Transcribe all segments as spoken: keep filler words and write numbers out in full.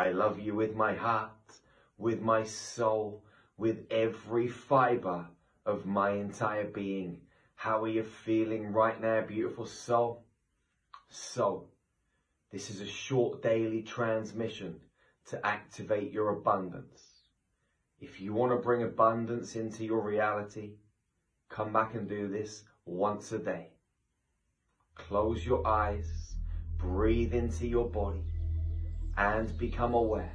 I love you with my heart, with my soul, with every fibre of my entire being. How are you feeling right now, beautiful soul? So, this is a short daily transmission to activate your abundance. If you want to bring abundance into your reality, come back and do this once a day. Close your eyes, breathe into your body, and become aware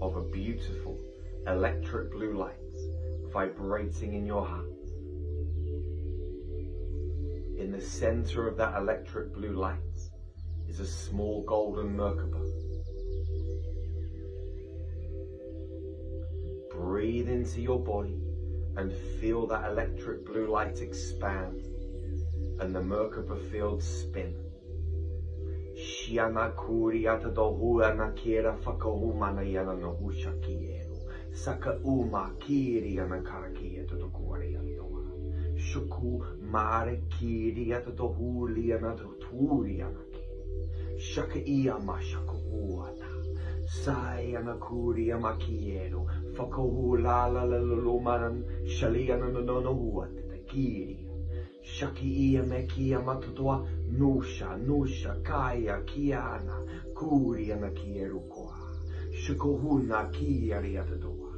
of a beautiful electric blue light vibrating in your heart. In the center of that electric blue light is a small golden Merkaba. Breathe into your body and feel that electric blue light expand and the Merkaba field spin. Shiana kuri atadohua nakira fakahumana yana nohushakieru sakauma kiri yana karakia to the kuariandoa shuku mare kiri atadohuli yana turianaki shakia mashakuata sayana kuria makieru fakohula la la lumaran shaliana no no huat kiri. Shakia mekia matutua, nusha, nusha, kaya, kiana, kuria na kierukoa, shukohuna kiariatadoa.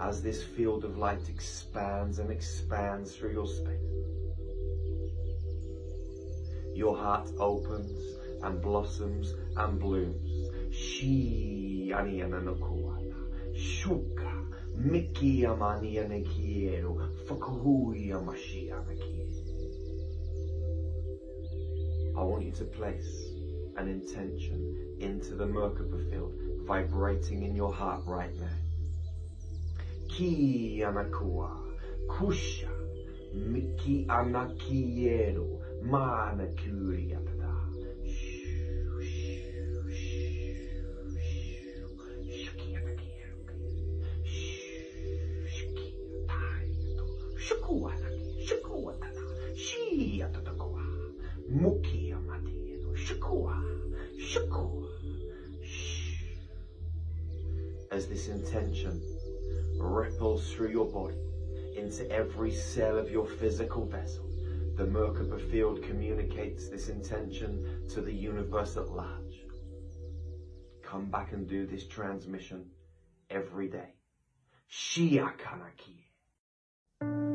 As this field of light expands and expands through your space, your heart opens and blossoms and blooms. Shi aniana no kuana, shuka. Miki amani ane kiero, fakuhui amashi ane kiero. I want you to place an intention into the Merkaba field vibrating in your heart right now. Ki anakua, kusha, miki anakiero, manakuri atada. Mukia Matino, Shakua, Shakua. As this intention ripples through your body into every cell of your physical vessel, the Merkaba field communicates this intention to the universe at large. Come back and do this transmission every day. Shia Kanaki.